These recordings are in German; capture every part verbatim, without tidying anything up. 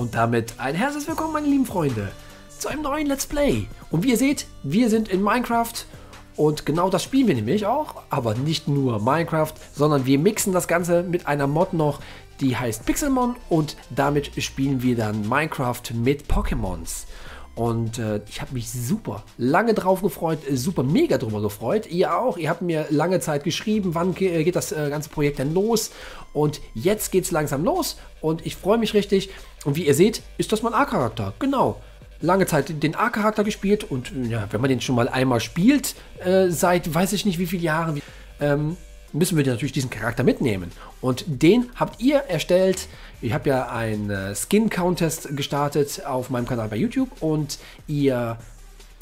Und damit ein herzliches Willkommen, meine lieben Freunde, zu einem neuen Let's Play. Und wie ihr seht, wir sind in Minecraft und genau das spielen wir nämlich auch. Aber nicht nur Minecraft, sondern wir mixen das Ganze mit einer Mod noch, die heißt Pixelmon. Und damit spielen wir dann Minecraft mit Pokémons. Und äh, ich habe mich super lange drauf gefreut, super mega drüber gefreut. Ihr auch, ihr habt mir lange Zeit geschrieben, wann ge geht das äh, ganze Projekt denn los. Und jetzt geht es langsam los und ich freue mich richtig. Und wie ihr seht, ist das mein A-Charakter, genau. Lange Zeit den A-Charakter gespielt und ja, wenn man den schon mal einmal spielt, äh, seit weiß ich nicht wie viele Jahren, ähm, müssen wir natürlich diesen Charakter mitnehmen. Und den habt ihr erstellt. Ich habe ja einen Skin-Contest gestartet auf meinem Kanal bei YouTube und ihr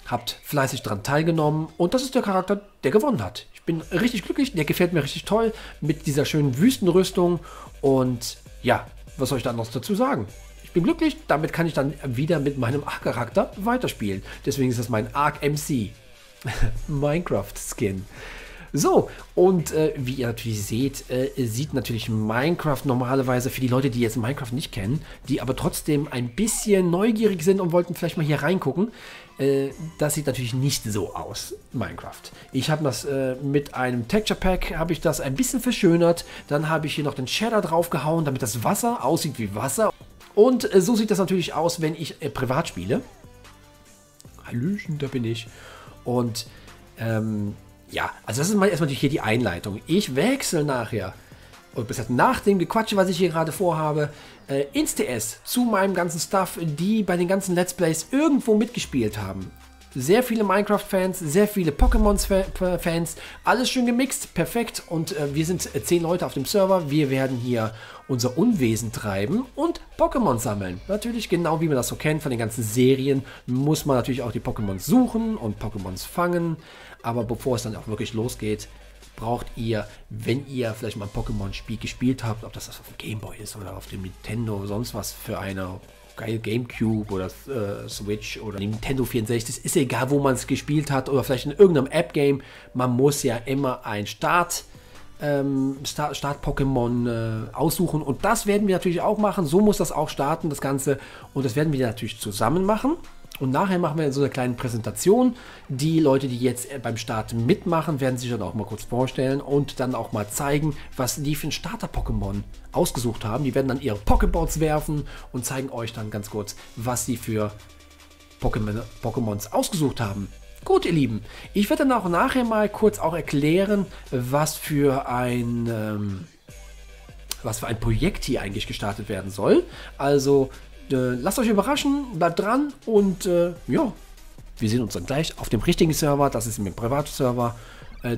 habt fleißig daran teilgenommen. Und das ist der Charakter, der gewonnen hat. Ich bin richtig glücklich, der gefällt mir richtig toll mit dieser schönen Wüstenrüstung. Und ja, was soll ich da noch dazu sagen? Ich bin glücklich, damit kann ich dann wieder mit meinem Arc-Charakter weiterspielen. Deswegen ist das mein Arc-M C Minecraft-Skin. So, und äh, wie ihr natürlich seht, äh, sieht natürlich Minecraft normalerweise für die Leute, die jetzt Minecraft nicht kennen, die aber trotzdem ein bisschen neugierig sind und wollten vielleicht mal hier reingucken, äh, das sieht natürlich nicht so aus, Minecraft. Ich habe das äh, mit einem Texture Pack, habe ich das ein bisschen verschönert, dann habe ich hier noch den Shader draufgehauen, damit das Wasser aussieht wie Wasser. Und äh, so sieht das natürlich aus, wenn ich äh, privat spiele. Hallöchen, da bin ich. Und, ähm... ja, also das ist mal erstmal hier die Einleitung. Ich wechsle nachher, und bis nach dem Gequatsche, was ich hier gerade vorhabe, äh, ins T S zu meinem ganzen Stuff, die bei den ganzen Let's Plays irgendwo mitgespielt haben. Sehr viele Minecraft-Fans, sehr viele Pokémon-Fans, alles schön gemixt, perfekt. Und äh, wir sind zehn Leute auf dem Server, wir werden hier unser Unwesen treiben und Pokémon sammeln. Natürlich, genau wie man das so kennt von den ganzen Serien, muss man natürlich auch die Pokémons suchen und Pokémons fangen. Aber bevor es dann auch wirklich losgeht, braucht ihr, wenn ihr vielleicht mal ein Pokémon-Spiel gespielt habt, ob das das auf dem Gameboy ist oder auf dem Nintendo, sonst was für eine... geil, Gamecube oder äh, Switch oder Nintendo vierundsechzig, ist egal, wo man es gespielt hat oder vielleicht in irgendeinem App-Game, man muss ja immer ein Start, ähm, Start, Start-Pokémon äh, aussuchen und das werden wir natürlich auch machen, so muss das auch starten, das Ganze, und das werden wir natürlich zusammen machen und nachher machen wir so eine kleine Präsentation, die Leute, die jetzt beim Start mitmachen, werden sich dann auch mal kurz vorstellen und dann auch mal zeigen, was die für ein Starter-Pokémon ausgesucht haben. Die werden dann ihre Pokéballs werfen und zeigen euch dann ganz kurz, was sie für Pokémons ausgesucht haben. Gut, ihr Lieben, ich werde dann auch nachher mal kurz auch erklären, was für ein, ähm, was für ein Projekt hier eigentlich gestartet werden soll. Also äh, lasst euch überraschen, bleibt dran und äh, ja, wir sehen uns dann gleich auf dem richtigen Server. Das ist mein Privatserver.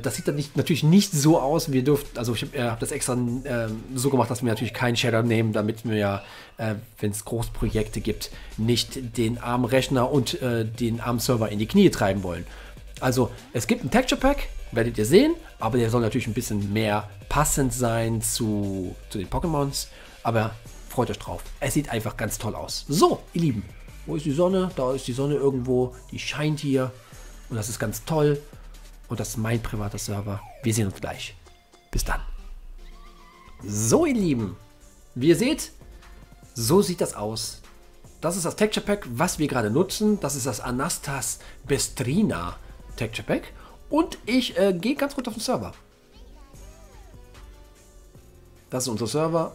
Das sieht dann nicht, natürlich nicht so aus. Wir dürfen, also ich habe äh, hab das extra äh, so gemacht, dass wir natürlich keinen Shader nehmen, damit wir ja, äh, wenn es Großprojekte gibt, nicht den armen Rechner und äh, den armen Server in die Knie treiben wollen. Also es gibt ein Texture Pack, werdet ihr sehen, aber der soll natürlich ein bisschen mehr passend sein zu, zu den Pokémons. Aber freut euch drauf. Es sieht einfach ganz toll aus. So, ihr Lieben, wo ist die Sonne? Da ist die Sonne irgendwo, die scheint hier und das ist ganz toll. Und das ist mein privater Server. Wir sehen uns gleich. Bis dann. So, ihr Lieben. Wie ihr seht, so sieht das aus. Das ist das Texture Pack, was wir gerade nutzen. Das ist das Annahstas Beastrinia Texture Pack. Und ich äh, gehe ganz kurz auf den Server. Das ist unser Server.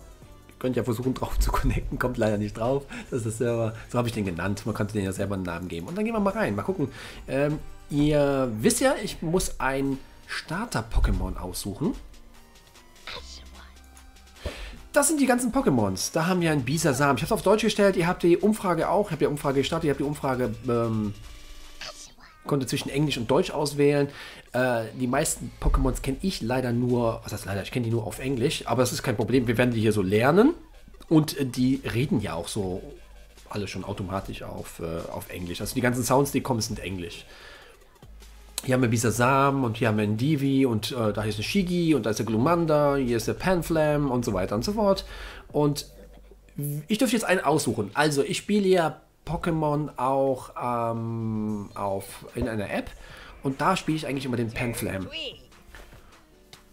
Ihr könnt ja versuchen, drauf zu connecten. Kommt leider nicht drauf. Das ist der Server. So habe ich den genannt. Man könnte den ja selber einen Namen geben. Und dann gehen wir mal rein. Mal gucken. Ähm, Ihr wisst ja, ich muss ein Starter-Pokémon aussuchen. Das sind die ganzen Pokémons. Da haben wir einen Bisasam. Ich habe es auf Deutsch gestellt. Ihr habt die Umfrage auch. Ich habe die Umfrage gestartet. Ihr habt die Umfrage... Ähm, konnte zwischen Englisch und Deutsch auswählen. Äh, die meisten Pokémons kenne ich leider nur... Was heißt leider? Ich kenne die nur auf Englisch. Aber das ist kein Problem. Wir werden die hier so lernen. Und die reden ja auch so alle schon automatisch auf, äh, auf Englisch. Also die ganzen Sounds, die kommen, sind Englisch. Hier haben wir Bisasam und hier haben wir Nidivi und äh, da ist der Shiggy und da ist der Glumanda, hier ist der Panflam und so weiter und so fort. Und ich dürfte jetzt einen aussuchen. Also ich spiele ja Pokémon auch ähm, auf, in einer App und da spiele ich eigentlich immer den Panflam.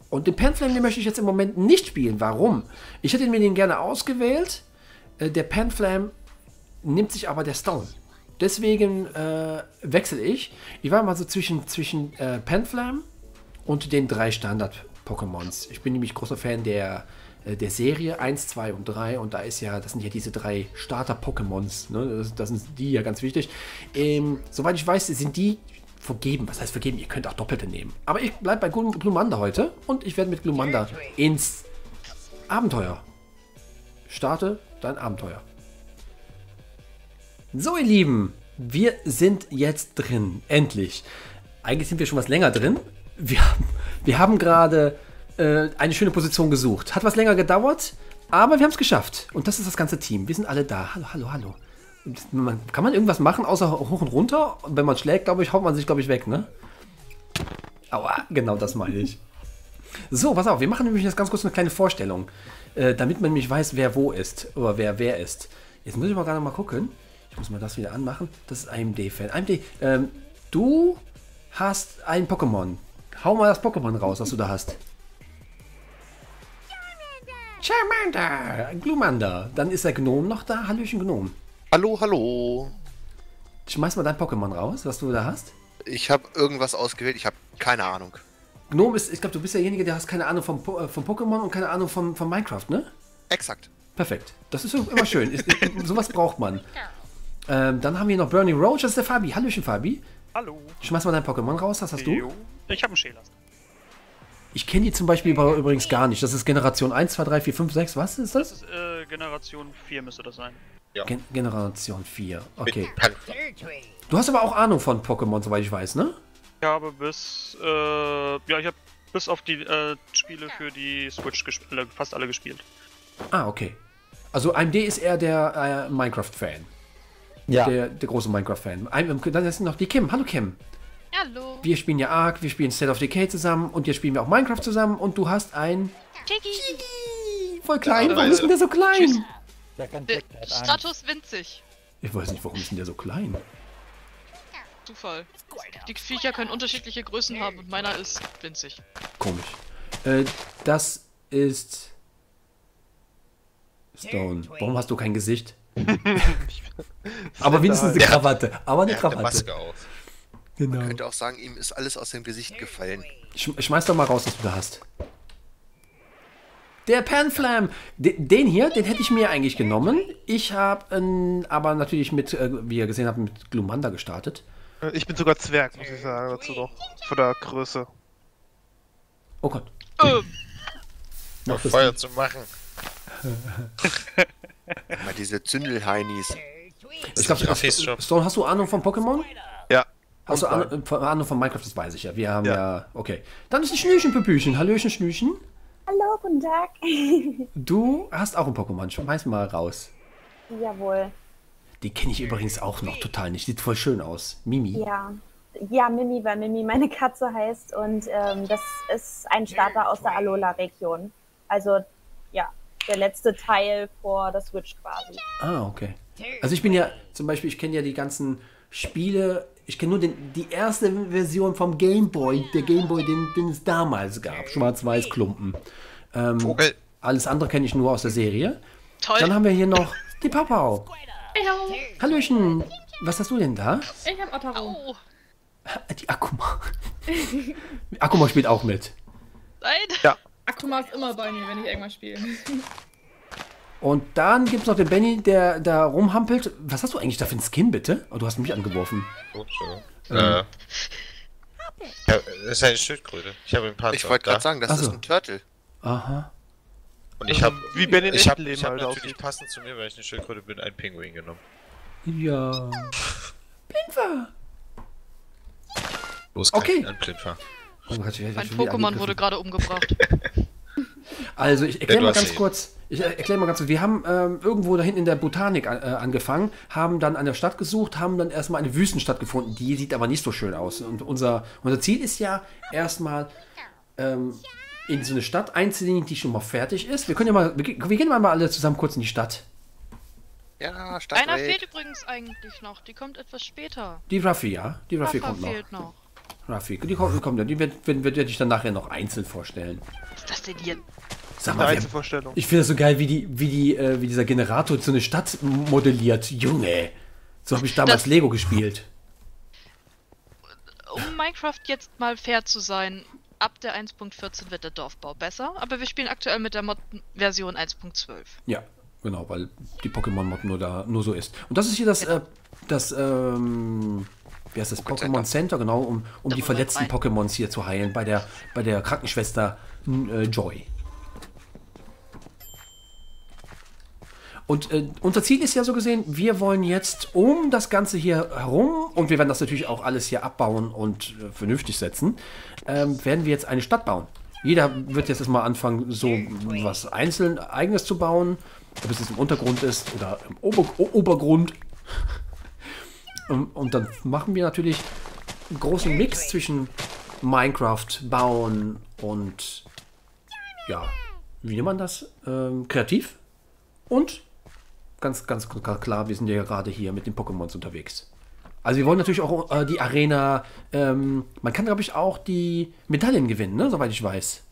Und den Panflam, den möchte ich jetzt im Moment nicht spielen. Warum? Ich hätte mir den gerne ausgewählt. Äh, der Panflam nimmt sich aber der Stone. Deswegen äh, wechsle ich. Ich war mal so zwischen, zwischen äh, Panflam und den drei Standard-Pokémons. Ich bin nämlich großer Fan der, äh, der Serie eins, zwei und drei. Und da ist ja, das sind ja diese drei Starter-Pokémons. Ne? Das, das sind die ja ganz wichtig. Ähm, soweit ich weiß, sind die vergeben. Was heißt vergeben? Ihr könnt auch Doppelte nehmen. Aber ich bleibe bei Glumanda heute. Und ich werde mit Glumanda ins Abenteuer. Starte dein Abenteuer. So, ihr Lieben, wir sind jetzt drin, endlich. Eigentlich sind wir schon was länger drin. Wir haben, wir haben gerade äh, eine schöne Position gesucht. Hat was länger gedauert, aber wir haben es geschafft. Und das ist das ganze Team. Wir sind alle da. Hallo, hallo, hallo. Man, kann man irgendwas machen, außer hoch und runter? Und wenn man schlägt, glaube ich, haut man sich, glaube ich, weg, ne? Aua, genau das meine ich. So, pass auf, wir machen nämlich jetzt ganz kurz eine kleine Vorstellung, äh, damit man nämlich weiß, wer wo ist oder wer wer ist. Jetzt muss ich mal gerade mal gucken. Ich muss mal das wieder anmachen. Das ist A M D-Fan. A M D, ähm, du hast ein Pokémon. Hau mal das Pokémon raus, was du da hast. Charmander! Charmander! Glumanda. Dann ist der Gnome noch da. Hallöchen, Gnome. Hallo, hallo. Schmeiß mal dein Pokémon raus, was du da hast. Ich habe irgendwas ausgewählt. Ich habe keine Ahnung. Gnome ist, ich glaube, du bist derjenige, der hast keine Ahnung vom, po vom Pokémon und keine Ahnung vom, vom Minecraft, ne? Exakt. Perfekt. Das ist immer schön. ist, ist, sowas braucht man. Ähm, dann haben wir noch Burning Roach, das ist der Fabi. Hallöchen, Fabi. Hallo. Schmeiß mal dein Pokémon raus, das hast du. Ich habe einen Schäler. Ich kenne die zum Beispiel übrigens gar nicht. Das ist Generation eins, zwei, drei, vier, fünf, sechs. Was ist das? Das ist äh, Generation vier müsste das sein. Ja. Gen Generation vier, okay. Du hast aber auch Ahnung von Pokémon, soweit ich weiß, ne? Ich habe bis, äh, ja, ich habe bis auf die äh, Spiele für die Switch gespielt, fast alle gespielt. Ah, okay. Also A M D ist eher der äh, Minecraft-Fan. Ja. Der, der große Minecraft-Fan. Dann ist noch die Kim. Hallo Kim. Hallo. Wir spielen ja Ark, wir spielen State of Decay zusammen und jetzt spielen wir auch Minecraft zusammen und du hast ein... Shiggy. Voll klein. Warum ist denn der so klein? Der kann der Status winzig. Ich weiß nicht, warum ist denn der so klein? Zufall. Die Viecher können unterschiedliche Größen haben und meiner ist winzig. Komisch. Äh, das ist... Stone. Warum hast du kein Gesicht? Aber wenigstens eine Krawatte. Aber eine Krawatte. Maske auf. Genau. Man könnte auch sagen, ihm ist alles aus dem Gesicht gefallen. Sch schmeiß doch mal raus, was du da hast. Der Panflam. D den hier, den hätte ich mir eigentlich genommen. Ich habe ähm, aber natürlich mit, äh, wie ihr gesehen habt, mit Glumanda gestartet. Ich bin sogar Zwerg, muss ich sagen, dazu doch. Von der Größe. Oh Gott. Ähm. Noch Feuer zu machen. Mal diese Zündelheinis. Ich glaube, Stone, hast du Ahnung von Pokémon? Ja. Hast du Ahnung, Ahnung von Minecraft? Das weiß ich ja. Wir haben ja. ja okay. Dann ist ein Schnüchen, Püpüchen. Hallöchen, Schnüchen. Hallo, guten Tag. Du hast auch ein Pokémon. Schmeiß mal raus. Jawohl. Die kenne ich übrigens auch noch total nicht. Sieht voll schön aus. Mimi. Ja. Ja, Mimi, weil Mimi meine Katze heißt. Und ähm, das ist ein Starter aus der Alola-Region. Also, ja. Der letzte Teil vor der Switch quasi. Ah, okay. Also ich bin ja, zum Beispiel, ich kenne ja die ganzen Spiele, ich kenne nur den, die erste Version vom Gameboy, der Gameboy, den, den es damals gab, schwarz-weiß Klumpen. Ähm, Vogel. Alles andere kenne ich nur aus der Serie. Toll. Dann haben wir hier noch die Papau. Hello. Hallöchen, was hast du denn da? Ich habe Ataru. Oh. Die Akuma. Akuma spielt auch mit. Nein. Ja. Akuma ist immer bei mir, wenn ich irgendwas spiele. Und dann gibt es noch den Benny, der da rumhampelt. Was hast du eigentlich da für einen Skin, bitte? Oh, du hast mich angeworfen. Oh, so. ähm. äh, das ist eine Schildkröte. Ich habe ein paar. Ich wollte gerade sagen, das Achso. ist ein Turtle. Aha. Und ich habe, wie Benny, ich habe hab natürlich passend zu mir, weil ich eine Schildkröte bin, einen Pinguin genommen. Ja. Plinfer. Los, okay. Ein Plinfer. Oh Gott, ein Pokémon wurde gerade umgebracht. Also, ich erkläre mal ganz kurz, ich erkläre mal ganz kurz, wir haben ähm, irgendwo da hinten in der Botanik äh, angefangen, haben dann eine Stadt gesucht, haben dann erstmal eine Wüstenstadt gefunden, die sieht aber nicht so schön aus. Und unser, unser Ziel ist ja erstmal ähm, in so eine Stadt einzunehmen, die schon mal fertig ist. Wir können ja mal, wir, wir gehen mal alle zusammen kurz in die Stadt. Ja, Stadt. Einer fehlt übrigens eigentlich noch, die kommt etwas später. Die Raffi, ja, die Raffi kommt noch. Fehlt noch. Raffi, die kommt, die, die werden wir dich dann nachher noch einzeln vorstellen. Was ist das denn hier? Sag mal, Vorstellung. Ich finde das so geil, wie, die, wie, die, äh, wie dieser Generator so eine Stadt modelliert. Junge, so habe ich damals das Lego gespielt. Um Minecraft jetzt mal fair zu sein, ab der eins Punkt vierzehn wird der Dorfbau besser, aber wir spielen aktuell mit der Mod-Version eins Punkt zwölf. Ja, genau, weil die Pokémon-Mod nur da nur so ist. Und das ist hier das, äh, das ähm, wie heißt das, Pokémon Center, genau, um, um die verletzten Pokémons hier zu heilen, bei der, bei der Krankenschwester äh, Joy. Und äh, unser Ziel ist ja so gesehen, wir wollen jetzt um das Ganze hier herum, und wir werden das natürlich auch alles hier abbauen und äh, vernünftig setzen, ähm, werden wir jetzt eine Stadt bauen. Jeder wird jetzt erstmal anfangen, so was einzeln eigenes zu bauen, ob es jetzt im Untergrund ist oder im Ober Obergrund. und, und dann machen wir natürlich einen großen Mix zwischen Minecraft bauen und, ja, wie nennt man das? Ähm, kreativ und ganz, ganz klar, wir sind ja gerade hier mit den Pokémons unterwegs. Also wir wollen natürlich auch äh, die Arena, ähm, man kann, glaube ich, auch die Medaillen gewinnen, ne? Soweit ich weiß.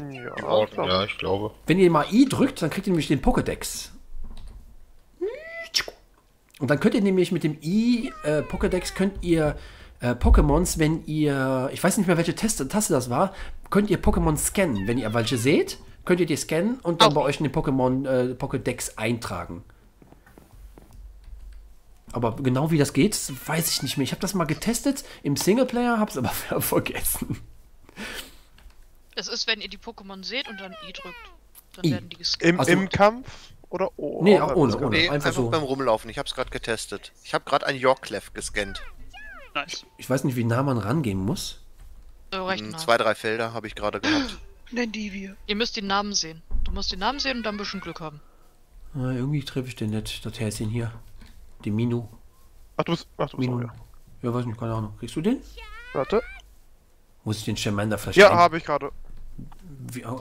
Ja, ja, ich glaube. Wenn ihr mal I drückt, dann kriegt ihr nämlich den Pokédex. Und dann könnt ihr nämlich mit dem I äh, Pokédex, könnt ihr äh, Pokémons, wenn ihr, ich weiß nicht mehr, welche Taste das war, könnt ihr Pokémon scannen. Wenn ihr welche seht, könnt ihr die scannen und dann oh. bei euch in den Pokémon äh, Pokédex eintragen. Aber genau wie das geht, weiß ich nicht mehr. Ich habe das mal getestet im Singleplayer, habe es aber vergessen. Es ist, wenn ihr die Pokémon seht und dann I drückt, dann I. werden die gescannt. Im, also, im Kampf oder oh, nee, auch ohne? Ohne. Nee, einfach, einfach so beim Rumlaufen. Ich habe es gerade getestet. Ich habe gerade einen Yorklef gescannt. Nice. Ich weiß nicht, wie nah man rangehen muss. So, recht nah. Zwei, drei Felder habe ich gerade gehabt. Nidivi. Ihr müsst den Namen sehen. Du musst den Namen sehen und dann ein bisschen Glück haben. Na, irgendwie treffe ich den nicht, das Häschen hier. Den Minu. Ach, du bist... Ach, du bist Minu. Auch, ja. Ja, weiß nicht, keine Ahnung. Kriegst du den? Warte. Muss ich den Charmander verstehen? Ja, habe ich gerade.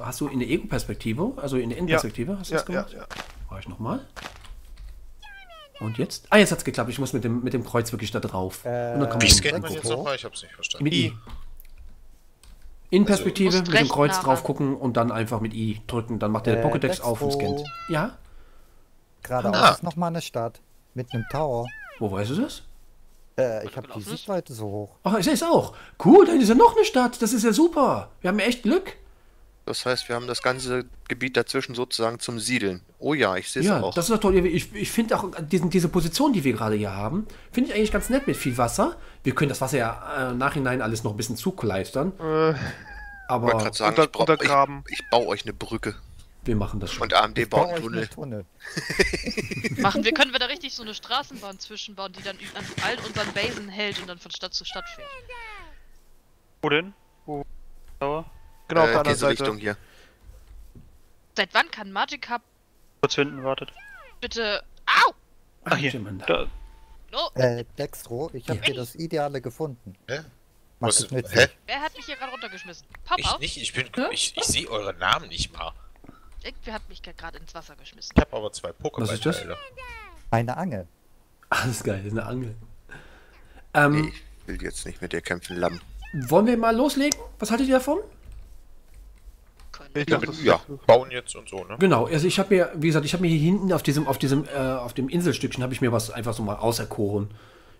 Hast du in der Ego-Perspektive, also in der Innenperspektive, ja. hast du das ja, gemacht? Ja, ja. Mach ich nochmal. Und jetzt? Ah, jetzt hat's geklappt. Ich muss mit dem, mit dem Kreuz wirklich da drauf. Äh, und dann kann man ich, den jetzt noch mal? Ich hab's nicht verstanden. Mit I. I. Innenperspektive, also, mit dem Kreuz nachher drauf gucken und dann einfach mit I drücken. Dann macht der äh, Pokédex auf und scannt. Ja? Geradeaus ah. ist nochmal eine Stadt. Mit einem Tower. Wo weißt du das? Äh, ich habe die Sichtweite so hoch. Ach, ich sehe es auch. Cool, dann ist ja noch eine Stadt. Das ist ja super. Wir haben ja echt Glück. Das heißt, wir haben das ganze Gebiet dazwischen sozusagen zum Siedeln. Oh ja, ich sehe es ja, auch. Ja, das ist doch toll. Ich, ich finde auch diesen, diese Position, die wir gerade hier haben, finde ich eigentlich ganz nett mit viel Wasser. Wir können das Wasser ja äh, im Nachhinein alles noch ein bisschen zukleistern. Äh, Aber ich wollte gerade sagen, unter, ich, untergraben. Ich, ich baue euch eine Brücke. Wir machen das schon. Und A M D baut einen Tunnel. Tunnel. machen wir, können wir da richtig so eine Straßenbahn zwischenbauen, die dann an all unseren Basen hält und dann von Stadt zu Stadt fährt. Wo denn? Wo? Genau, äh, auf der anderen Seite. Richtung hier. Seit wann kann Magic Hub... Kurz hinten, wartet. Bitte... Au! Ach, hier. Da. Oh. Äh, Dextro, ich habe dir das Ideale gefunden. Hä? Was ist mit hä? Wer hat mich hier gerade runtergeschmissen? Papa? Ich nicht, ich bin... Hm? Ich, ich sehe eure Namen nicht mal. Irgendwer hat mich gerade ins Wasser geschmissen. Ich habe aber zwei Pokémon. Was ist das? Eine Angel. Ah, das ist geil, das ist eine Angel. Ähm, nee, ich will jetzt nicht mit dir kämpfen, Lamm. Wollen wir mal loslegen? Was haltet ihr davon? Ich dachte, ja, bauen jetzt und so, ne? Genau, also ich habe mir, wie gesagt, ich habe mir hier hinten auf diesem, auf diesem, äh, auf dem Inselstückchen habe ich mir was einfach so mal auserkoren.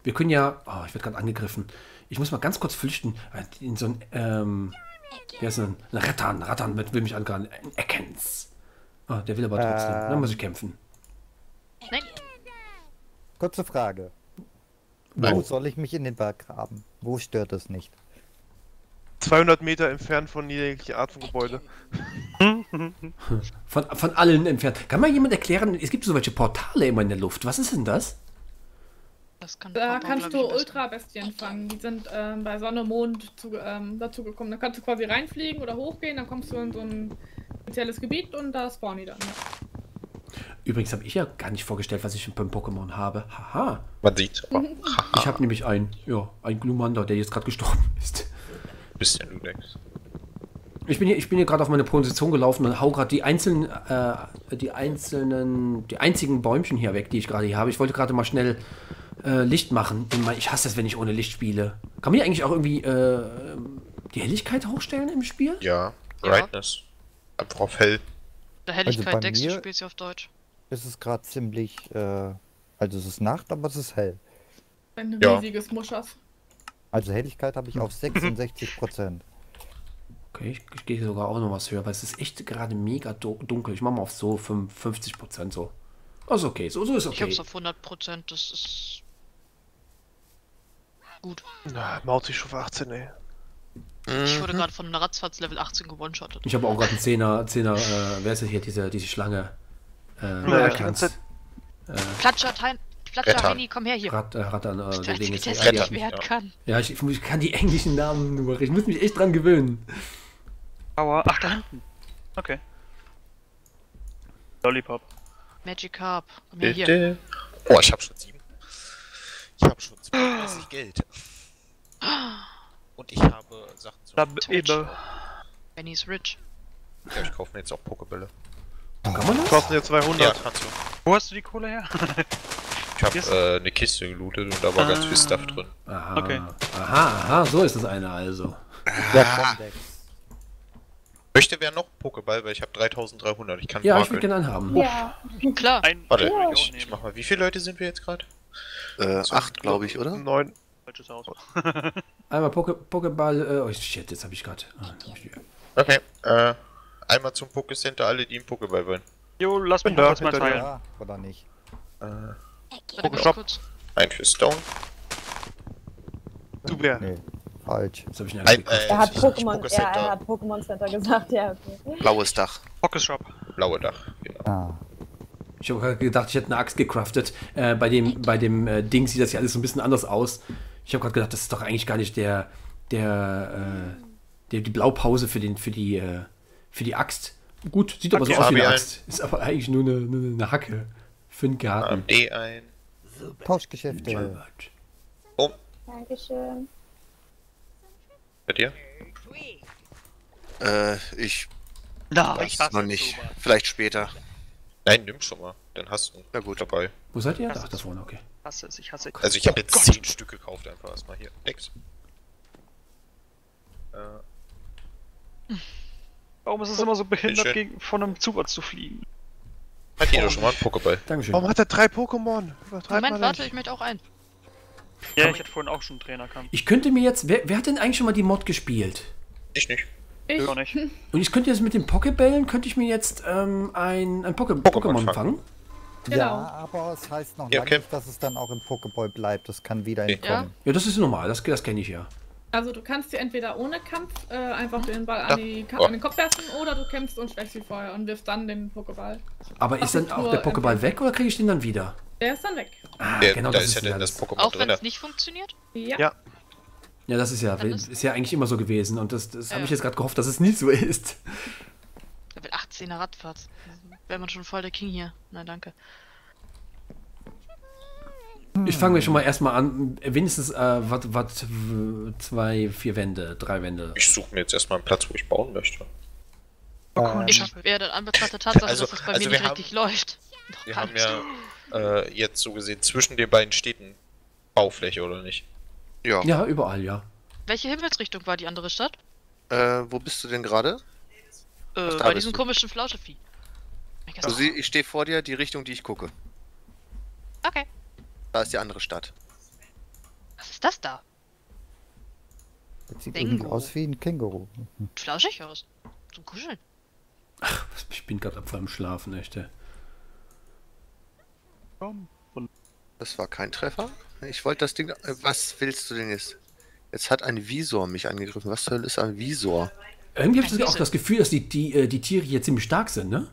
Wir können ja, oh, ich werde gerade angegriffen. Ich muss mal ganz kurz flüchten in so ein, ähm, wer ist denn? Ein Rattan, Rattan will mich angreifen. Ein Ekans. Ah, der will aber trotzdem. Äh, Dann muss ich kämpfen. Nein. Kurze Frage. Nein. Wo soll ich mich in den Berg graben? Wo stört es nicht? zweihundert Meter entfernt von jeglicher Art von Gebäude. von, von allen entfernt. Kann mal jemand erklären, es gibt so welche Portale immer in der Luft. Was ist denn das? Das kann da Papa, kannst du Ultra-Bestien fangen. Die sind ähm, bei Sonne, Mond zu, ähm, dazu gekommen. Da kannst du quasi reinfliegen oder hochgehen. Dann kommst du in so ein spezielles Gebiet und da spawnen die dann. Übrigens habe ich ja gar nicht vorgestellt, was ich für ein Pokémon habe. Haha. Man sieht's. Ich habe nämlich einen, ja, einen Glumanda, der jetzt gerade gestorben ist. Bist ja du denkst. Ich bin hier, ich bin hier gerade auf meine Position gelaufen und hau gerade die einzelnen, äh, die einzelnen, die einzigen Bäumchen hier weg, die ich gerade hier habe. Ich wollte gerade mal schnell äh, Licht machen. Ich hasse es, wenn ich ohne Licht spiele. Kann man hier eigentlich auch irgendwie äh, die Helligkeit hochstellen im Spiel? Ja, Brightness. einfach auf hell. Da hätte ich also keinen Text, ich spiele sie auf Deutsch. Es ist gerade ziemlich, äh, also es ist Nacht, aber es ist hell. Ein ja. riesiges Muschers. Also Helligkeit habe ich auf sechsundsechzig Prozent. Okay, ich, ich gehe sogar auch noch was höher, weil es ist echt gerade mega dunkel. Ich mache mal auf so fünfzig Prozent so. Also okay, so, so ist okay. Ich hab's auf hundert Prozent, das ist... gut. Na, Maut sich schon auf achtzehn, ey. Ich wurde gerade von einer Ratzfatz Level achtzehn gewonshottet. Ich habe auch gerade einen Zehner, Zehner, äh, wer ist denn hier, diese, diese Schlange? Äh, ja, Ekans. Äh, Klatschertein. Klatschertein, komm her hier. Rat, äh, Ratan, äh, ich Ding ist getestet, ja, wer kann. Ja, ich, ich kann die englischen Namen nur, ich muss mich echt dran gewöhnen. Aua, ach da hinten. Okay. Lollipop. Magic Carp. Komm her hier. Oh, ich hab schon sieben. Ich hab schon zweiunddreißig Geld. Und ich habe Sachen zu. Benny's rich. Ja, ich kaufe mir jetzt auch Pokebälle. Oh, kann man das? Kosten ja zweihundert. Ja, kannst du. Wo hast du die Kohle her? Ich hab äh, eine Kiste gelootet und da war ah. ganz viel Stuff drin. Aha. Okay. Aha, aha, so ist das eine also. Ah. Möchte wer noch Pokeball, weil ich habe dreitausenddreihundert. Ich kann. Ja, markeln. Ich würde gerne einen haben. Ja, klar. Ein, warte, ja. ich, ich mach mal. Wie viele Leute sind wir jetzt gerade? Äh, so acht, glaube ich, oder? Neun. Falsches Haus. Einmal Poke, Pokeball. Oh shit, jetzt habe ich gerade. Ah, okay. Äh, einmal zum Pokécenter, alle, die im Pokeball wollen. Jo, lass mich da mal teilen. Ja, oder nicht? Äh. Pokeshop. Ein für Stone. Super. Nee, falsch. Das hab ich nicht ein, äh, er hat Pokémon Center. Er hat Pokémon Center gesagt, ja. Okay. Blaues Dach. Pokeshop. Blaue Dach, genau. Ah. Ich habe gedacht, ich hätte eine Axt gecraftet. Äh, bei dem, bei dem äh, Ding sieht das ja alles so ein bisschen anders aus. Ich habe gerade gedacht, das ist doch eigentlich gar nicht der, der, äh, der die Blaupause für den, für die, äh, für die Axt. Gut, sieht aber okay, so aus wie eine Axt. Ist aber eigentlich nur eine, eine, eine Hacke für den Garten. D eins. Tauschgeschäfte. Oh. Dankeschön. Bei dir? Äh, ich. Na, weiß ich noch nicht. Zubat. Vielleicht später. Nein, nimm schon mal. Dann hast du. Na gut, dabei. Wo seid ihr? Ach, da vorne, okay. Hasse es, ich hasse es. Also, ich habe jetzt zehn Stück gekauft, einfach erstmal hier. Nix. Äh. Warum ist es immer so behindert, gegen, von einem Zubat zu fliegen? Hat jeder schon mal einen Pokéball? Dankeschön. Warum hat er drei Pokémon? Moment, warte, ich möchte auch einen. Ja, ich hatte vorhin auch schon einen Trainerkampf. Ich könnte mir jetzt. Wer, wer hat denn eigentlich schon mal die Mod gespielt? Ich nicht. Ich auch nicht. Und ich könnte jetzt mit den Pokébällen, könnte ich mir jetzt ähm, ein, ein Poké Pokémon fangen. fangen? Ja, genau. Aber es heißt noch ja, okay. nicht, dass es dann auch im Pokéball bleibt. Das kann wieder entkommen. Ja. ja, das ist normal, das, das kenne ich ja. Also du kannst dir entweder ohne Kampf äh, einfach den Ball an, die, oh. an den Kopf werfen oder du kämpfst und schlägst wie vorher und wirfst dann den Pokéball. Aber ist dann auch der Pokéball weg oder kriege ich den dann wieder? Der ist dann weg. Ah, der, genau, da das ist ja dann das Pokémon drin. Auch wenn es nicht funktioniert? Ja. ja. Ja, das ist ja, ist, ist ja eigentlich immer so gewesen und das, das ja. habe ich jetzt gerade gehofft, dass es nie so ist. Level achtzehner Radfahrt. Wäre man schon voll der King hier. Nein, danke. Ich fange mir schon mal erstmal an, wenigstens äh, wat, wat, zwei, vier Wände, drei Wände. Ich suche mir jetzt erstmal einen Platz, wo ich bauen möchte. Ähm, ich werde in Anbetracht der Tatsache, also, dass es bei also mir nicht haben, richtig läuft. Doch wir haben ja äh, jetzt so gesehen zwischen den beiden Städten Baufläche, oder nicht? Ja. Ja, überall, ja. Welche Himmelsrichtung war die andere Stadt? Äh, wo bist du denn gerade? Äh, Ach, bei diesem du. komischen Flauschevieh. Also ich, ich stehe vor dir, die Richtung, die ich gucke. Okay. Da ist die andere Stadt. Was ist das da? Das sieht irgendwie aus wie ein Känguru. Flauschig aus. Zum Kuscheln. Ach, ich bin gerade ab vor allem Schlafen, echt. Das war kein Treffer. Ich wollte das Ding... Was willst du denn jetzt? Jetzt hat ein Visor mich angegriffen. Was zur Hölle ist ein Visor? Irgendwie habe ich auch das Gefühl, dass die, die, die Tiere hier ziemlich stark sind, ne?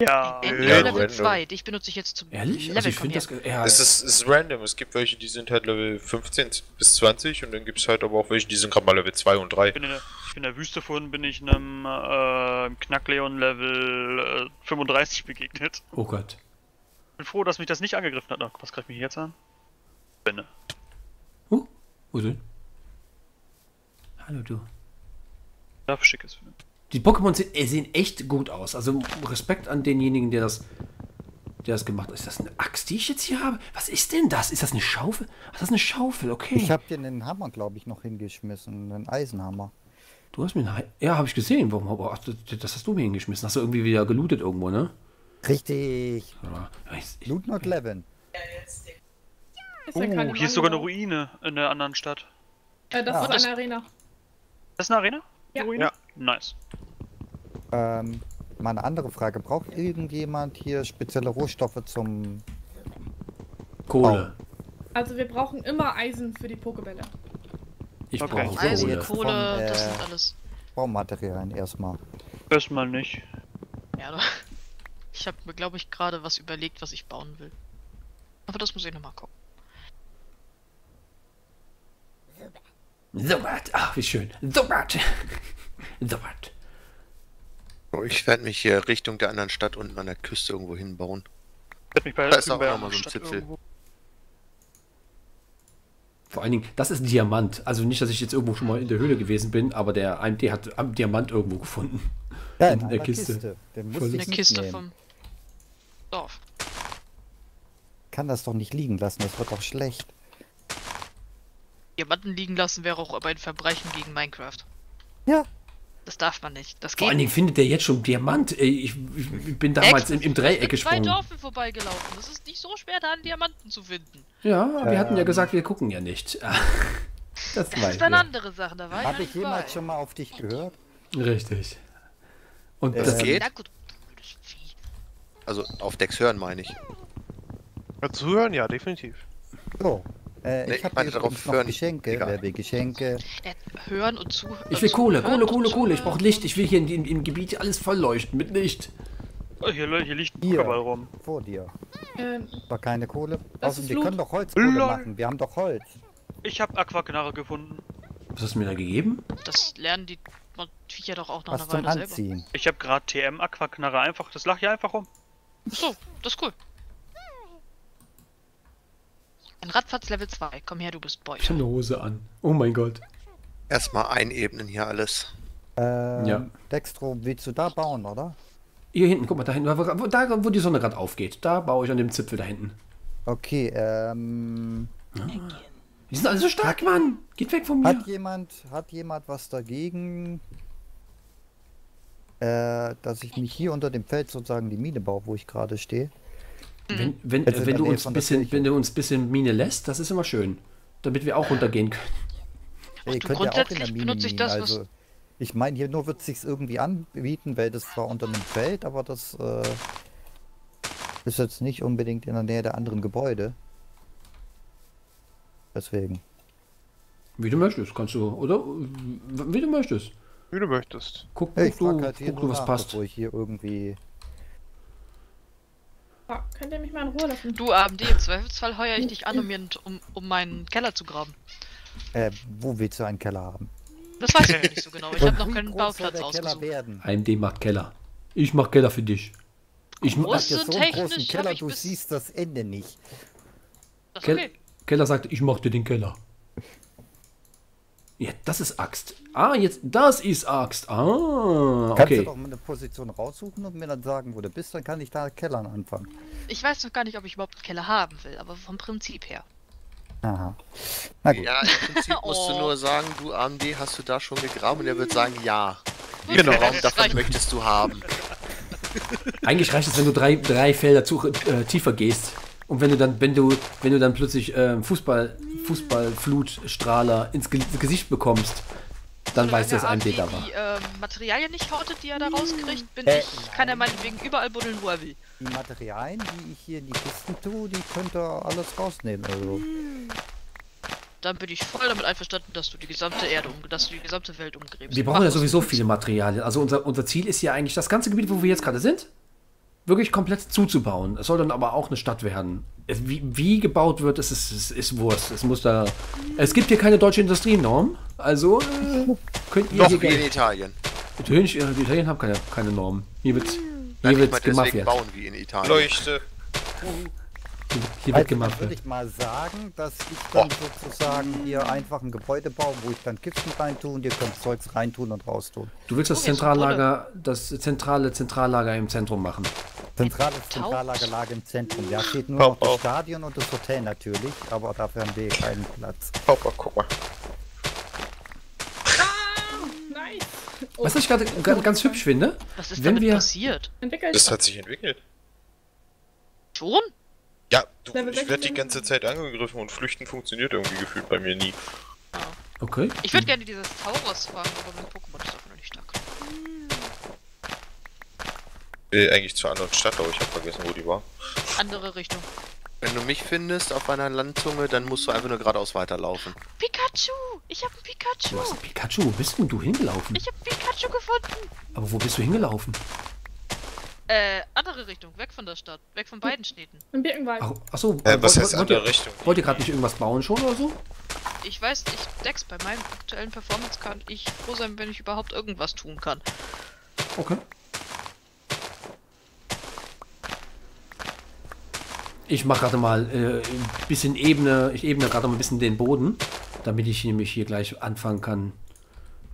Ja, in, in ja Level zwei, dich benutze ich jetzt zum Ehrlich? Level also ich finde das ja. Es ist, ist random, es gibt welche, die sind halt Level fünfzehn bis zwanzig und dann gibt es halt aber auch welche, die sind gerade mal Level zwei und drei. Ich bin in der, ich bin in der Wüste, vorhin bin ich einem äh, Knackleon Level äh, fünfunddreißig begegnet. Oh Gott. Ich bin froh, dass mich das nicht angegriffen hat. Na, was greift mich jetzt an? Benne. Huh? Wo denn? Hallo du. Darf schickes finden. Die Pokémon sehen, sehen echt gut aus. Also Respekt an denjenigen, der das, der das gemacht hat. Ist das eine Axt, die ich jetzt hier habe? Was ist denn das? Ist das eine Schaufel? Ach, das ist eine Schaufel, okay. Ich habe dir einen Hammer, glaube ich, noch hingeschmissen. Einen Eisenhammer. Du hast mir einen Hai. Ja, habe ich gesehen. Warum? Ach, das hast du mir hingeschmissen. Hast du irgendwie wieder gelootet irgendwo, ne? Richtig. Ja, ich, Loot not eleven. Oh, uh, hier ist sogar eine Ruine in der anderen Stadt. Äh, das ja. ist eine Arena. Das ist eine Arena? Ja. Ruine? Ja. Nice. Ähm, mal eine andere Frage. Braucht irgendjemand hier spezielle Rohstoffe zum... Kohle. Oh. Also wir brauchen immer Eisen für die Pokebälle. Ich okay. brauche Eisen, Kohle, Kohle von, äh, das sind alles. Baumaterialien erstmal. Erstmal nicht. Ja, doch. Ich habe mir, glaube ich, gerade was überlegt, was ich bauen will. Aber das muss ich nochmal gucken. Zubat! Ach, wie schön. Zubat! Zubat! Oh, ich werde mich hier Richtung der anderen Stadt unten an der Küste irgendwo hinbauen. Da ist auch nochmal so ein Zipfel. Vor allen Dingen, das ist ein Diamant. Also nicht, dass ich jetzt irgendwo schon mal in der Höhle gewesen bin, aber der A M D hat einen Diamant irgendwo gefunden. Ja, in, in der Kiste. Kiste. Den muss in der Kiste vom Dorf. Kann das doch nicht liegen lassen, das wird doch schlecht. Diamanten liegen lassen wäre auch aber ein Verbrechen gegen Minecraft. Ja. Das darf man nicht. Das geht Vor allen Dingen nicht. Findet der jetzt schon Diamant. Ich, ich bin damals im, im Dreieck ich bin gesprungen. Ich bin bei Dörfern vorbeigelaufen. Das ist nicht so schwer, da einen Diamanten zu finden. Ja, ähm. wir hatten ja gesagt, wir gucken ja nicht. Das, das ist eine andere Sache. Da war Hab ich, ich jemals bei. schon mal auf dich gehört? Richtig. Und das, das geht? Also auf Decks hören, meine ich. Ja, zu hören, ja, definitiv. So. Äh, nee, ich hab meine darauf hören. Geschenke, Werbe, Geschenke. Hören und zuhören. Ich will Kohle, Kohle, Kohle, Kohle. Ich brauche Licht. Ich will hier in, in, im Gebiet alles voll leuchten mit Licht. Oh, hier, hier liegt ein Pokéball rum. Vor dir. Ähm, War keine Kohle. Außerdem, wir können doch Holzkohle machen. Wir haben doch Holz. Ich habe Aquaknarre gefunden. Was hast du mir da gegeben? Das lernen die Viecher doch auch noch Was eine Weile selber. Anziehen? Ich habe gerade T M Aquaknarre einfach. Das lag hier einfach rum. So, das ist cool. Ein Radfahrt Level zwei. Komm her, du bist Beute. Ich hab eine Hose an. Oh mein Gott. Erstmal einebnen hier alles. Ähm, ja. Dextro, willst du da bauen, oder? Hier hinten, guck mal, da hinten, wo, da, wo die Sonne gerade aufgeht. Da baue ich an dem Zipfel da hinten. Okay, ähm... Ja. Die sind alle so stark, hat, Mann! Geht weg von mir! Hat jemand, hat jemand was dagegen, äh, dass ich mich hier unter dem Feld sozusagen die Mine baue, wo ich gerade stehe? Wenn, wenn, äh, wenn, du uns bisschen, wenn du uns ein bisschen Mine lässt, das ist immer schön. Damit wir auch runtergehen können. Ach, du, grundsätzlich ja auch in der benutze ich das, was... Also, ich meine, hier nur wird es sich irgendwie anbieten, weil das zwar unter einem Feld, aber das äh, ist jetzt nicht unbedingt in der Nähe der anderen Gebäude. Deswegen. Wie du möchtest, kannst du, oder? Wie du möchtest. Wie du möchtest. Guck, guck, ich du, halt guck du, was nach, passt. Wo ich hier irgendwie... Könnt ihr mich mal in Ruhe lassen? Du A M D, im Zweifelsfall heuer ich dich an, um, mir, um, um meinen Keller zu graben. Äh, wo willst du einen Keller haben? Das weiß ich nicht so genau, ich habe noch keinen Bauplatz ausgesucht. A M D macht Keller. Ich mach Keller für dich. Ich mach dir so einen großen Keller, du siehst das Ende nicht. Das Kel okay. Keller sagt, ich mach dir den Keller. Ja, das ist Axt. Ah, jetzt, das ist Axt. Ah, okay. Kannst du doch mal eine Position raussuchen und mir dann sagen, wo du bist, dann kann ich da Kellern anfangen. Ich weiß noch gar nicht, ob ich überhaupt einen Keller haben will, aber vom Prinzip her. Aha. Na gut. Ja, im Prinzip oh. musst du nur sagen, du A M D, hast du da schon gegraben? Und er wird sagen, ja. Genau. Raum davon möchtest du haben. Eigentlich reicht es, wenn du drei, drei Felder zu, äh, tiefer gehst. Und wenn du dann, wenn du, wenn du dann plötzlich äh, Fußball, Fußballflutstrahler ins Ge Gesicht bekommst, dann Oder weißt du, dass ein D da war. Die äh, Materialien nicht hortet, die er da rauskriegt, bin äh, ich, kann er meinetwegen überall buddeln, wo er will. Die Materialien, die ich hier in die Kisten tue, die könnt ihr alles rausnehmen. Also. Dann bin ich voll damit einverstanden, dass du die gesamte Erde, um, dass du die gesamte Welt umgräbst. Wir brauchen Mach ja sowieso viele Materialien. Also unser, unser Ziel ist ja eigentlich das ganze Gebiet, wo wir jetzt gerade sind, wirklich komplett zuzubauen. Es soll dann aber auch eine Stadt werden. Es, wie, wie gebaut wird, es ist, ist, ist Wurst. Es muss da. Es gibt hier keine deutsche Industrienorm. Also äh, könnt ihr. Doch wie in Italien. Natürlich, die Italien haben keine, keine Normen. Hier wird, hier wird gemacht. Bauen wie in Italien. Leuchte. Hier, hier wird gemacht. Würde ich mal sagen, dass ich dann oh. sozusagen hier einfach ein Gebäude baue, wo ich dann Kisten reintue und ihr könnt Zeugs reintun und raustun. Du willst das oh, Zentrallager, das zentrale Zentrallager im Zentrum machen. Zentrales Zentrallager lag im Zentrum. Da steht nur oh, oh. noch das Stadion und das Hotel natürlich, aber dafür haben wir keinen Platz. Oh, oh, guck mal. Ah, nice. Oh. Was ich gerade ganz, ganz hübsch finde. Was ist denn wir... passiert? Das hat sich entwickelt. Schon? Ja, du, ich werde die ganze Zeit angegriffen und flüchten funktioniert irgendwie gefühlt bei mir nie. Ja. Okay. Ich würde gerne dieses Tauros fangen, aber mein Pokémon ist auch noch nicht stark. Äh, eigentlich zur anderen Stadt, aber ich habe vergessen, wo die war. Andere Richtung. Wenn du mich findest auf einer Landzunge, dann musst du einfach nur geradeaus weiterlaufen. Pikachu! Ich hab ein Pikachu! Du hast ein Pikachu? Wo bist denn du hingelaufen? Ich hab Pikachu gefunden! Aber wo bist du hingelaufen? Äh, andere Richtung. Weg von der Stadt. Weg von beiden Städten. Im Birkenwald. Ach, achso. Äh, was wollt, heißt wollt, andere wollt ihr, Richtung? Wollt ihr gerade nicht irgendwas bauen schon oder so? Ich weiß nicht. Dex, bei meinem aktuellen Performance kann ich froh sein, wenn ich überhaupt irgendwas tun kann. Okay. Ich mache gerade mal äh, ein bisschen Ebene, ich ebne gerade mal ein bisschen den Boden, damit ich nämlich hier gleich anfangen kann,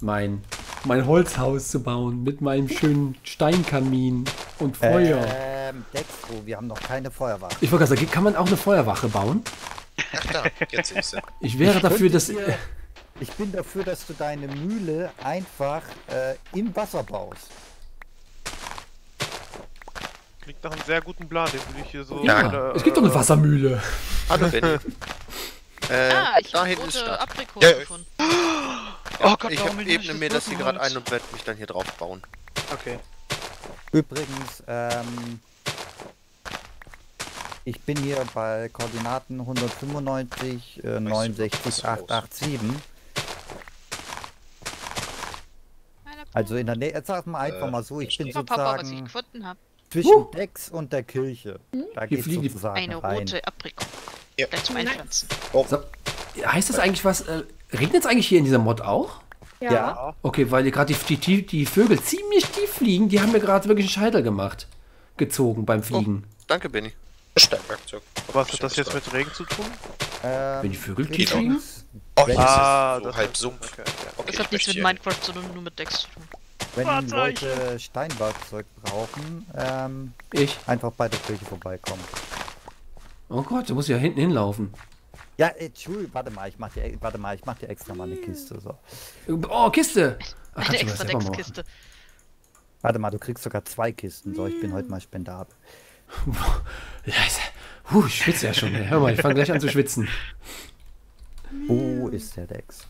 mein, mein Holzhaus zu bauen mit meinem schönen Steinkamin und Feuer. Ähm, Dextro, wir haben noch keine Feuerwache. Ich wollte gerade sagen, kann man auch eine Feuerwache bauen? Ach klar, jetzt ist sie. Ich wäre ich dafür, dass... Dir, ich bin dafür, dass du deine Mühle einfach äh, im Wasser baust. Liegt nach einem sehr guten Plan, den will ich hier so... Ja, oder, es gibt doch eine Wassermühle. Hallo, Benni. äh, ah, ich habe rote Aprikosen ja. gefunden. Oh, oh Gott, ich ebne mir das hier gerade ein und werde mich dann hier drauf bauen. Okay. Übrigens, ähm... ich bin hier bei Koordinaten hundertfünfundneunzig, äh, neunundsechzig, achthundertsiebenundachtzig. Also in der Nähe... Jetzt sag mal einfach äh, mal so, ich bin sozusagen... Papa, was ich gefunden habe. Zwischen uh. Decks und der Kirche. Hm? Da geht sozusagen eine rein. Rote Aprikose. Ja. Gleich zum Einpflanzen. Oh. So, heißt das eigentlich was? Äh, regnet es eigentlich hier in dieser Mod auch? Ja. ja. Okay, weil gerade die, die, die Vögel ziemlich tief fliegen. Die haben mir gerade wirklich einen Scheitel gemacht. Gezogen beim Fliegen. Oh, danke, Benni. Steinwerkzeug. Was hat das jetzt mit Regen zu tun? Ähm, Wenn die Vögel tief fliegen? Oh, das ah, ist so das halb Sumpf. Okay. Okay, das hat nichts mit Minecraft, sondern nur mit Decks zu tun. Wenn die Leute Steinwerkzeug brauchen, ähm, ich einfach bei der Kirche vorbeikommen. Oh Gott, du musst ja hinten hinlaufen. Ja, Entschuldigung, warte mal, ich mach dir, warte mal, ich mach dir extra mal eine Kiste. So. Oh, Kiste! Ach, eine extra Dex-Kiste. Warte mal, du kriegst sogar zwei Kisten. So, ich bin heute mal spendabel. Huh, ich schwitze ja schon. Hör mal, ich fange gleich an zu schwitzen. Wo ist der Dex?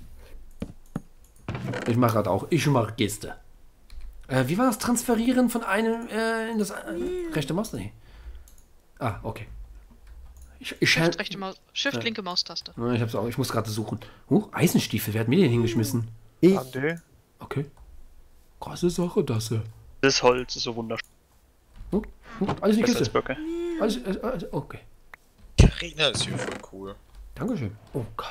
Ich mache gerade auch, ich mache Kiste. Äh, wie war das Transferieren von einem äh, in das äh, rechte Maus? Nee. Ah, okay. Ich, ich Shift, rechte Maus, Shift äh, linke Maustaste. Ich hab's auch, ich muss gerade suchen. Huch, Eisenstiefel, wer hat mir den hingeschmissen? Ich. Okay. Krasse Sache, das. Das Holz ist so wunderschön. Huh? Huh? Alles in die Kiste. Alles, alles, alles, okay. Karina ist hier voll cool. Dankeschön. Oh Gott.